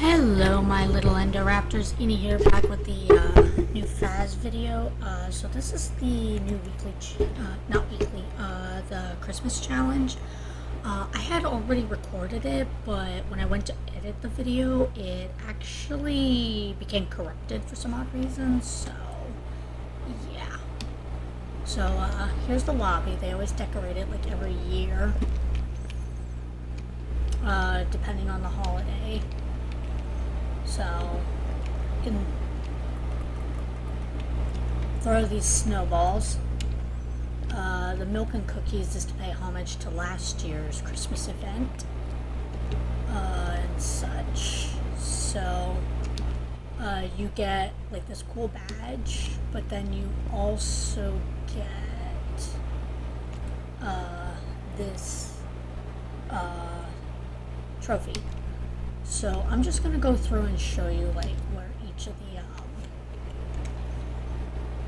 Hello my little Indoraptors, Innie here back with the new Faz video. So this is the new weekly, the Christmas challenge. I had already recorded it, but when I went to edit the video, it actually became corrupted for some odd reason, so yeah. So here's the lobby. They always decorate it like every year, depending on the holiday. So, you can throw these snowballs. The milk and cookies is to pay homage to last year's Christmas event and such. So, you get like this cool badge, but then you also get this trophy. So I'm just going to go through and show you like where each of the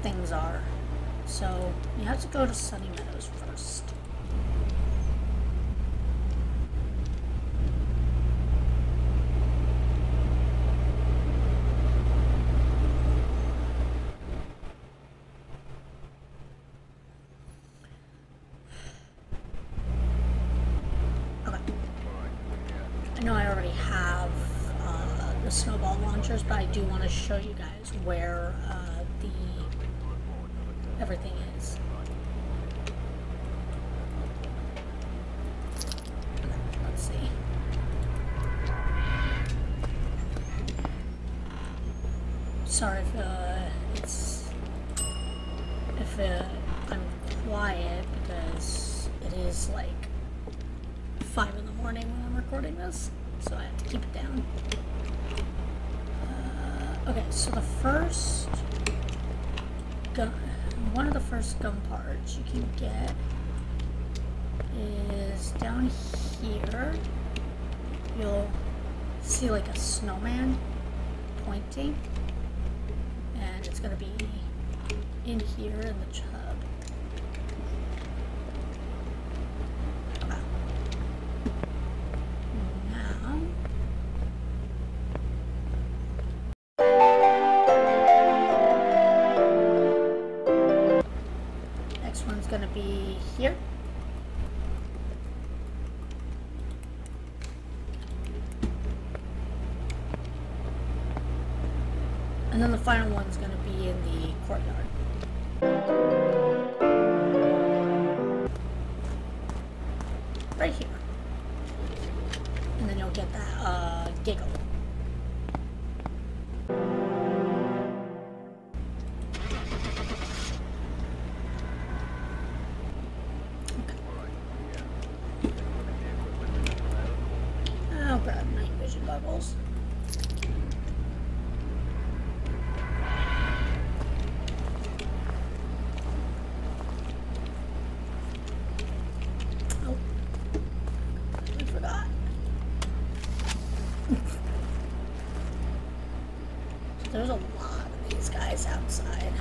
things are. So you have to go to Sunny Meadows first. I know I already have the snowball launchers, but I do want to show you guys where everything is. Let's see. Sorry if I'm quiet, because it is like 5 in the morning when I'm recording this, so I have to keep it down. Okay, so the first gun, one of the first gun parts you can get is down here. You'll see like a snowman pointing, and it's gonna be in here in the tub. Gonna be here, and then the final one's gonna be in the courtyard. Right here. And then you'll get that giggle. Bubbles. Oh, I forgot. So there's a lot of these guys outside.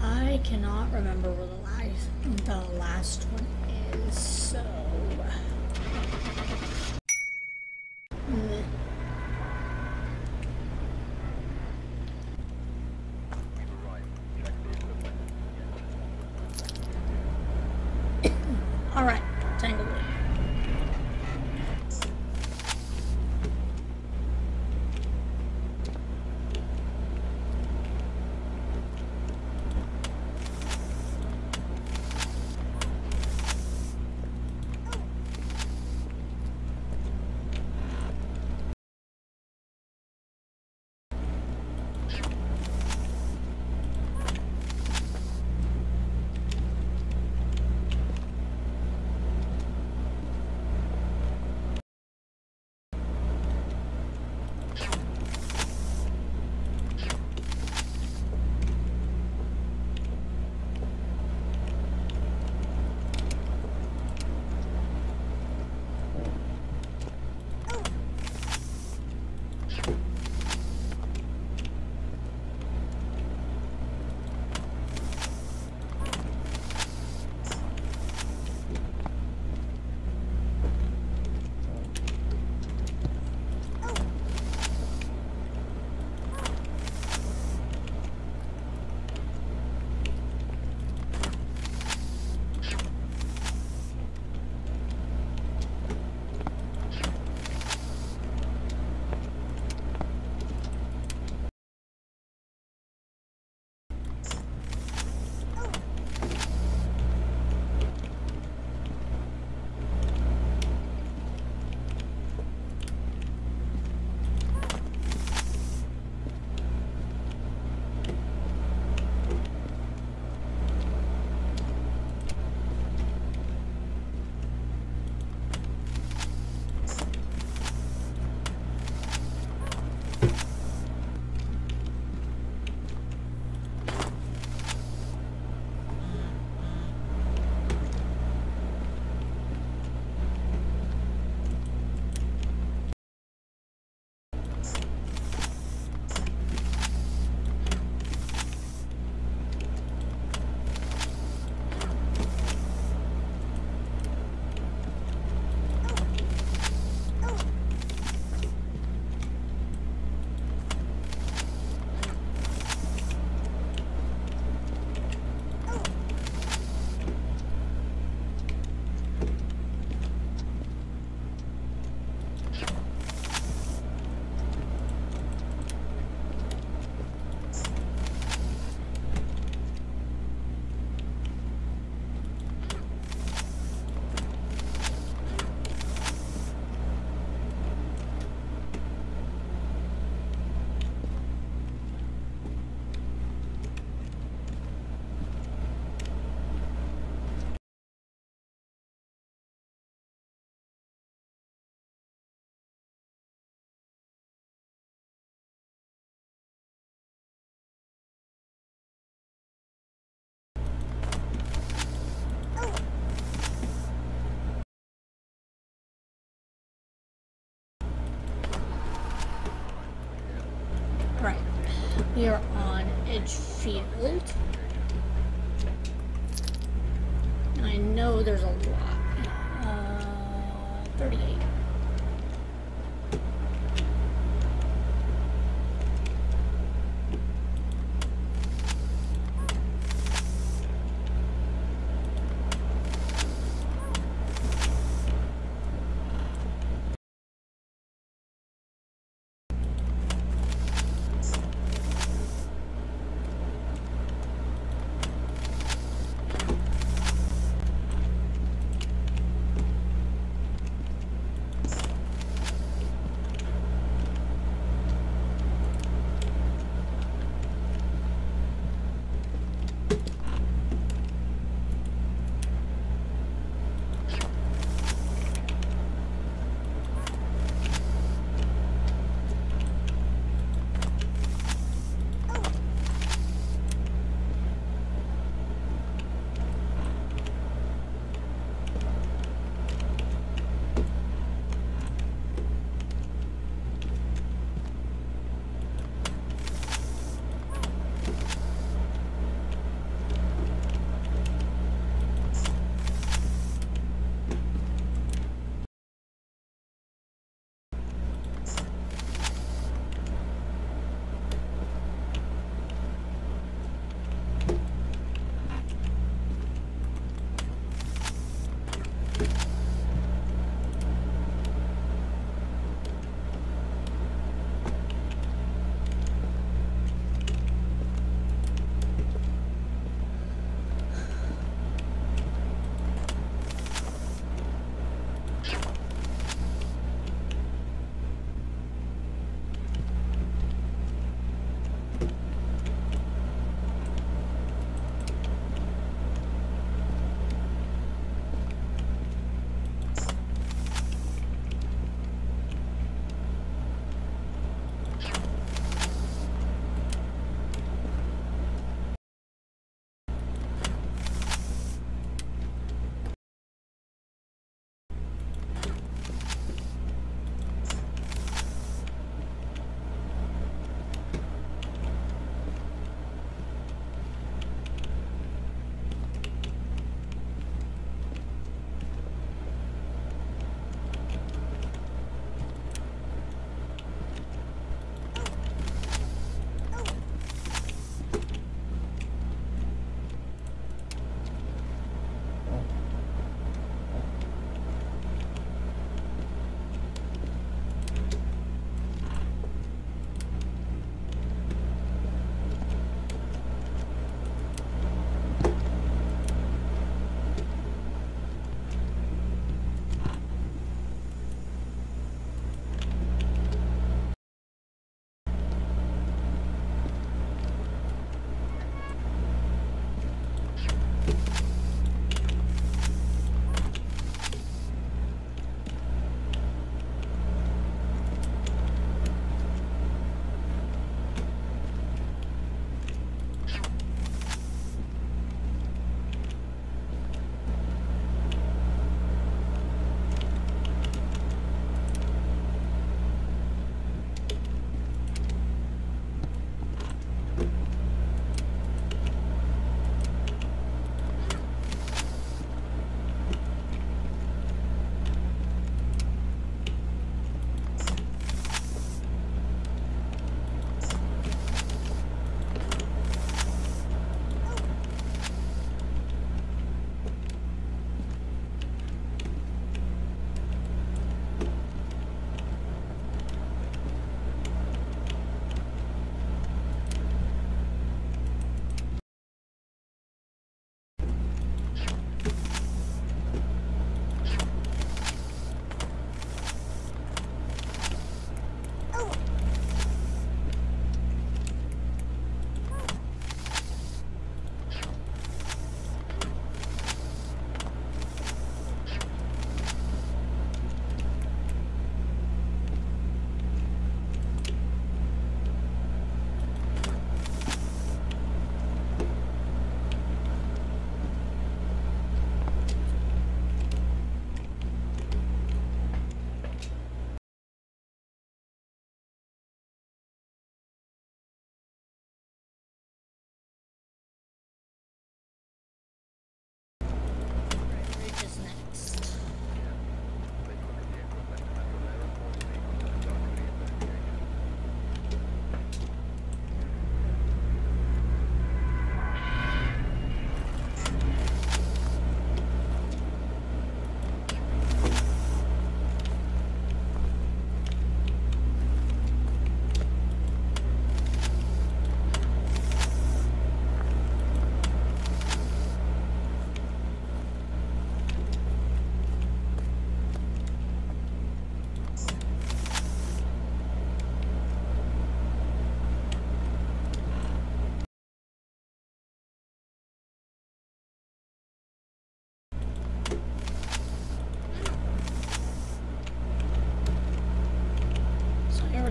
I cannot remember where the last one is, so... Alright, Tanglewood. Right, we are on Edgefield. And I know there's a lot. 38.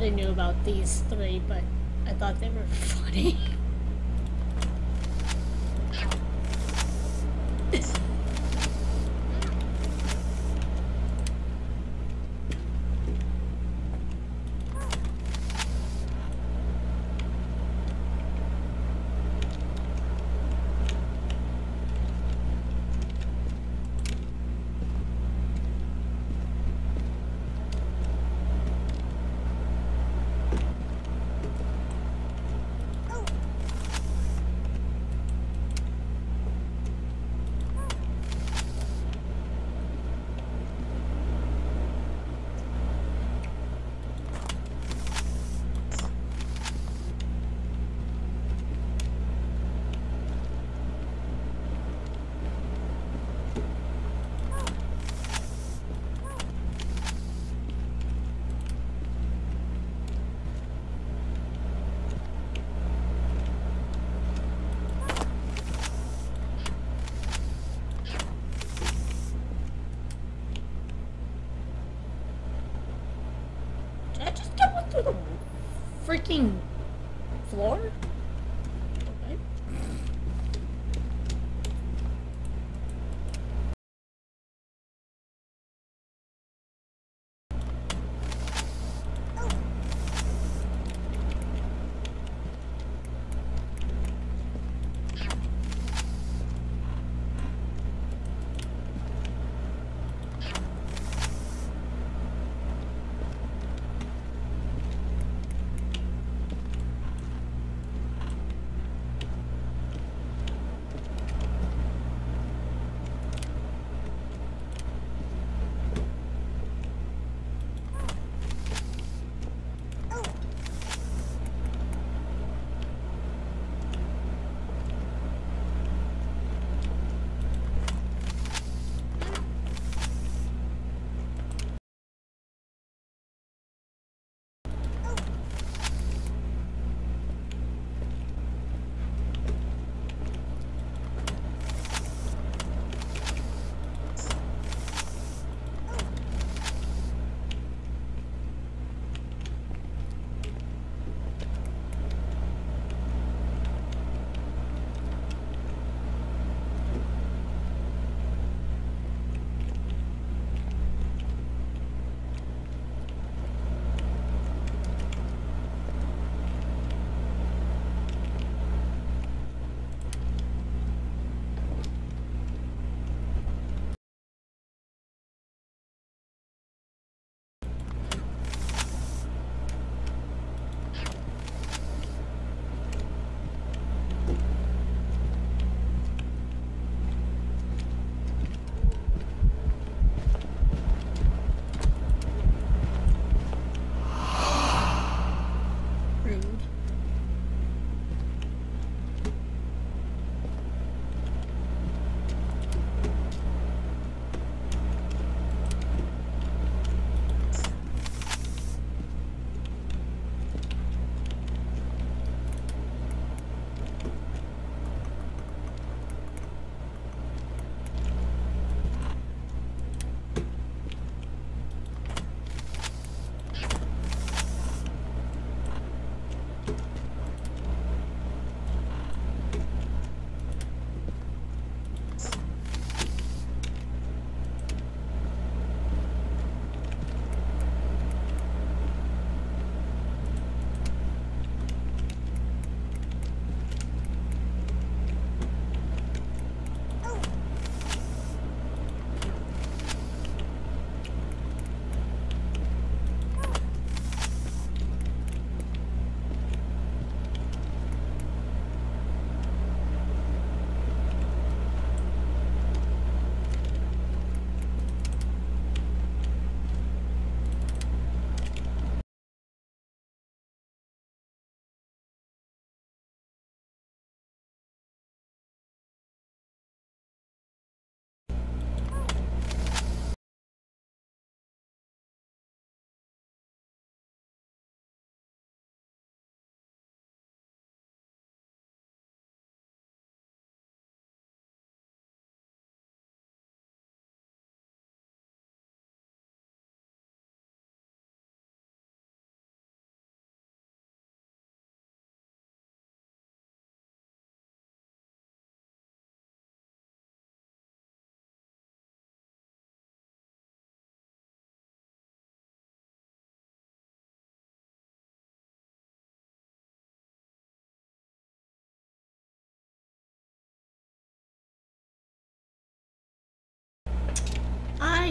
only knew about these three, but I thought they were funny. Freaking floor? Okay. Oh.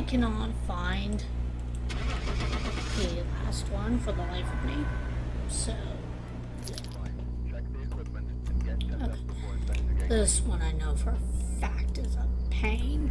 cannot find the last one for the life of me. So, okay. This one I know for a fact is a pain.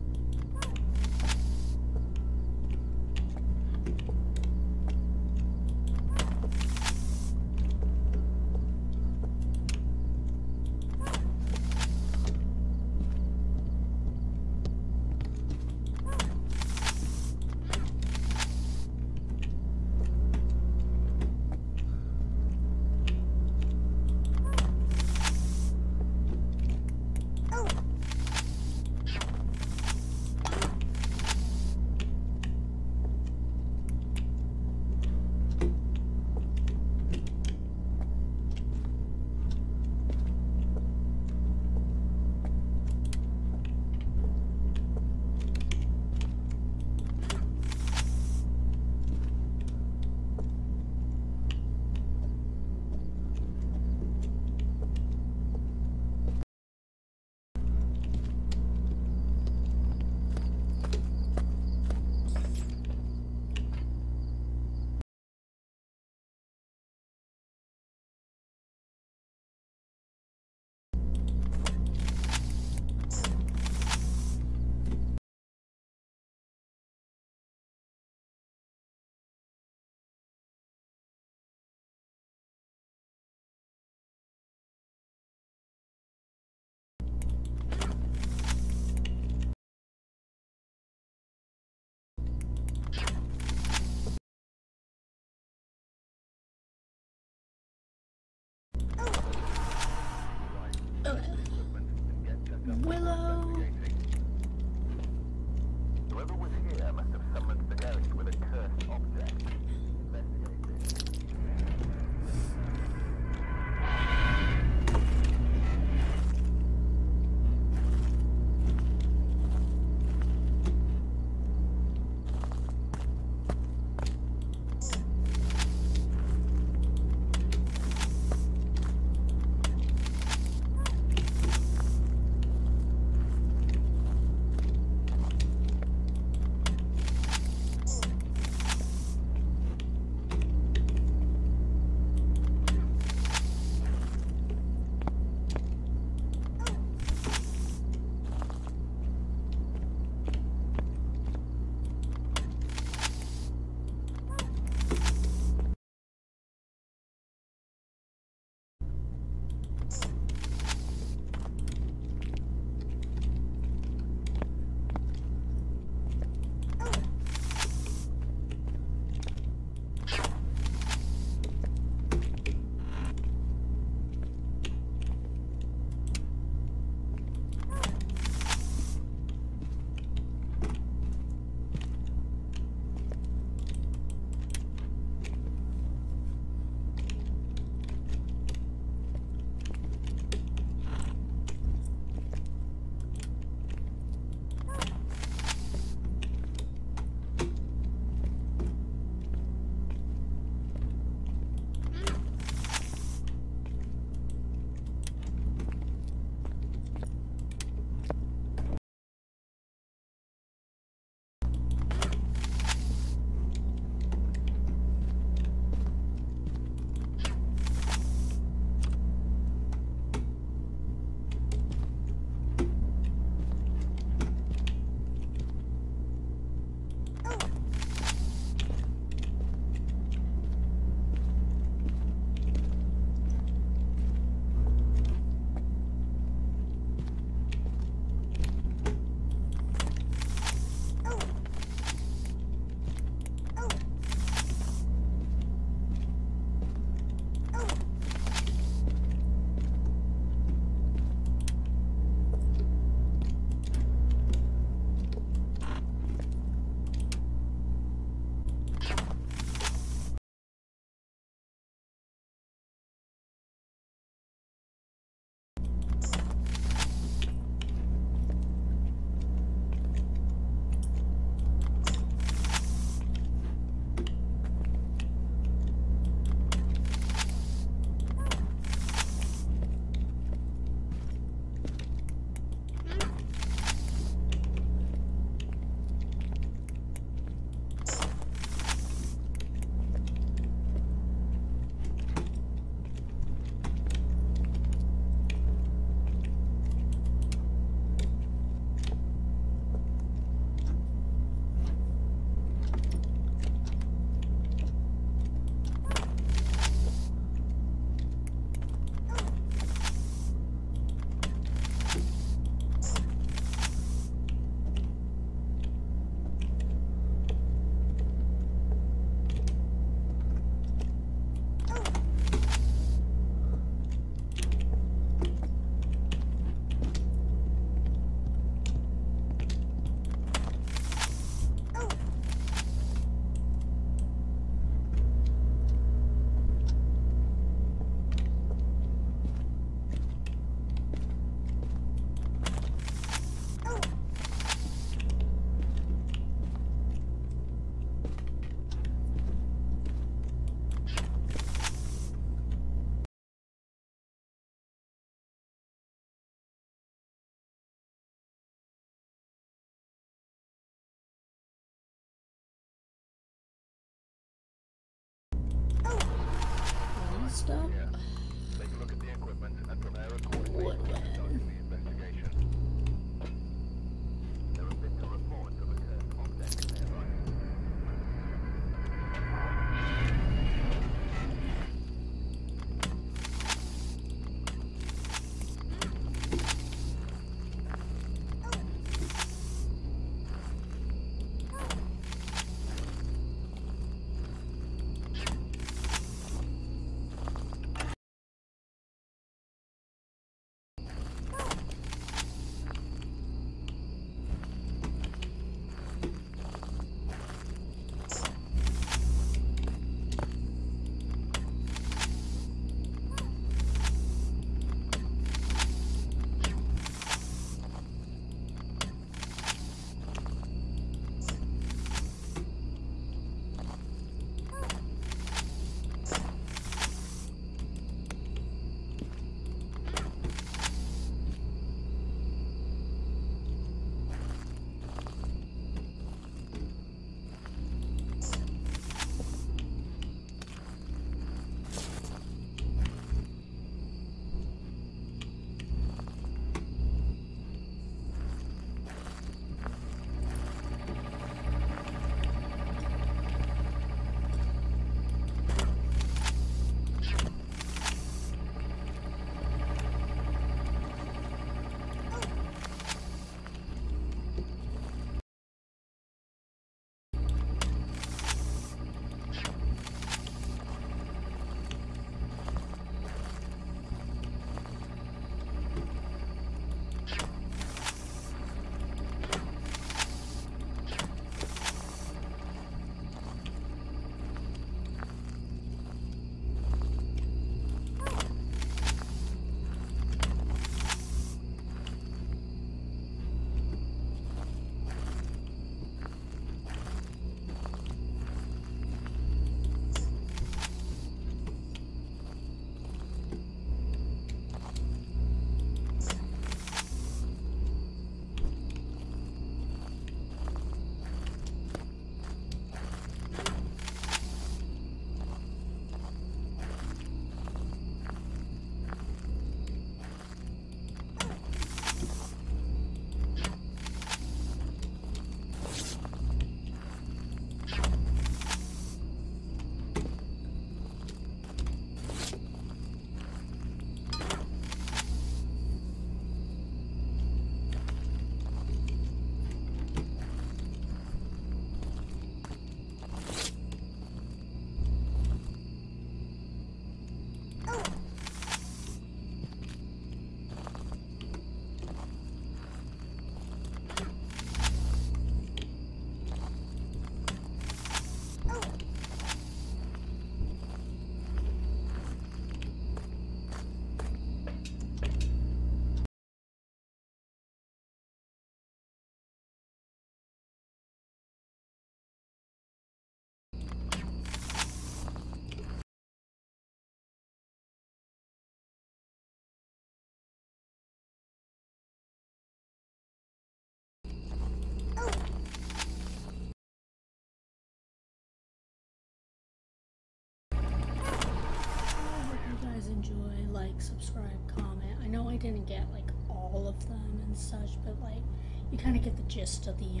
didn't get like all of them and such, but like you kind of get the gist of the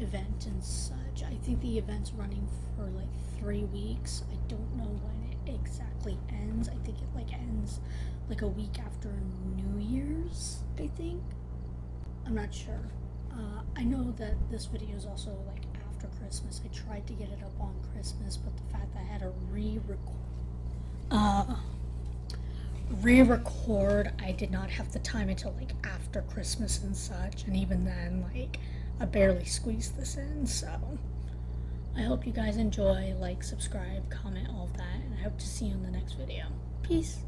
event and such. I think the event's running for like 3 weeks. I don't know when it exactly ends. I think it like ends like a week after New Year's, I think. I'm not sure. I know that this video is also like after Christmas. I tried to get it up on Christmas, but the fact that I had to re-record, I did not have the time until like after Christmas and such, and even then, like, I barely squeezed this in. So I hope you guys enjoy. Like, subscribe, comment, all of that, and I hope to see you in the next video. Peace.